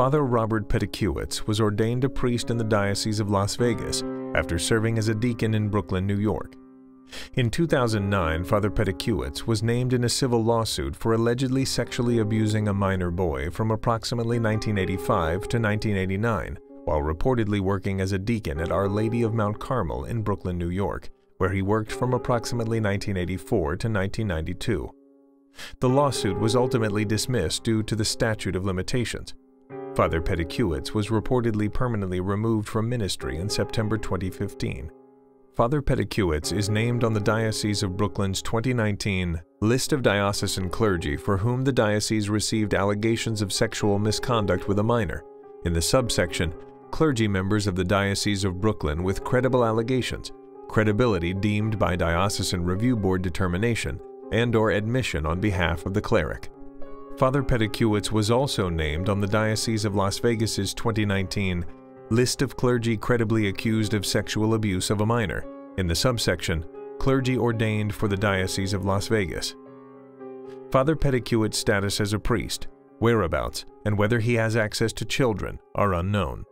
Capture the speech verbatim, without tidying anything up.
Father Robert Petekiewicz was ordained a priest in the Diocese of Las Vegas after serving as a deacon in Brooklyn, New York. In two thousand nine, Father Petekiewicz was named in a civil lawsuit for allegedly sexually abusing a minor boy from approximately nineteen eighty-five to nineteen eighty-nine, while reportedly working as a deacon at Our Lady of Mount Carmel in Brooklyn, New York, where he worked from approximately nineteen eighty-four to nineteen ninety-two. The lawsuit was ultimately dismissed due to the statute of limitations. Father Petekiewicz was reportedly permanently removed from ministry in September twenty fifteen. Father Petekiewicz is named on the Diocese of Brooklyn's twenty nineteen List of Diocesan Clergy for whom the diocese received allegations of sexual misconduct with a minor, in the subsection, Clergy Members of the Diocese of Brooklyn with Credible Allegations, Credibility Deemed by Diocesan Review Board Determination, and or Admission on behalf of the cleric. Father Petekiewicz was also named on the Diocese of Las Vegas's twenty nineteen List of Clergy Credibly Accused of Sexual Abuse of a Minor, in the subsection, Clergy Ordained for the Diocese of Las Vegas. Father Petekiewicz's status as a priest, whereabouts, and whether he has access to children are unknown.